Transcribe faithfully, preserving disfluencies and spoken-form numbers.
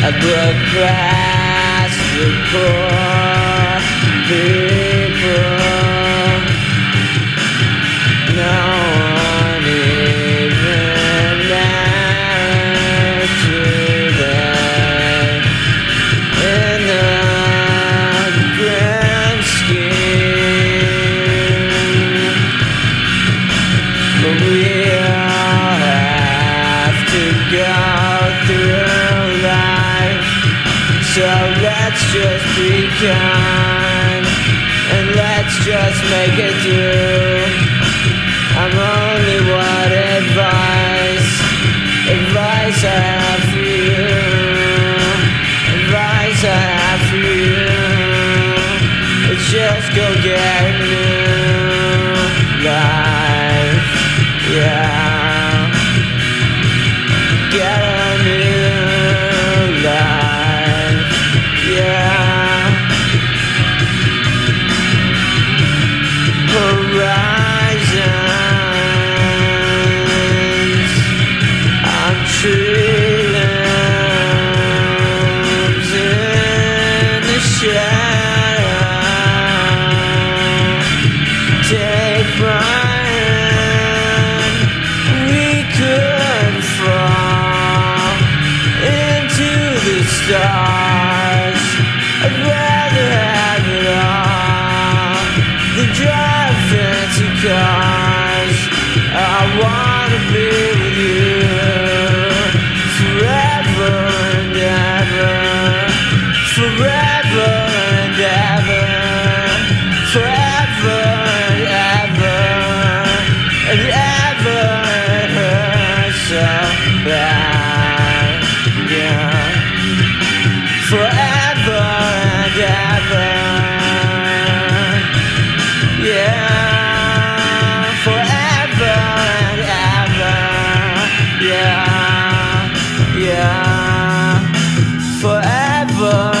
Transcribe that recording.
I broke past the poor people. No one even knows today. In the grand scheme, but we all have to go through life. So let's just be kind, and let's just make it through. I'm only what advice, advice I have for you, advice I have for you. It's just go get a new life, yeah. Get a new life. Stars. I'd rather have it all than drive fancy cars. I wanna be with you forever and ever, forever and ever, forever and ever, and ever it hurts so bad, yeah. Forever and ever, yeah. Forever and ever, yeah, yeah. Forever.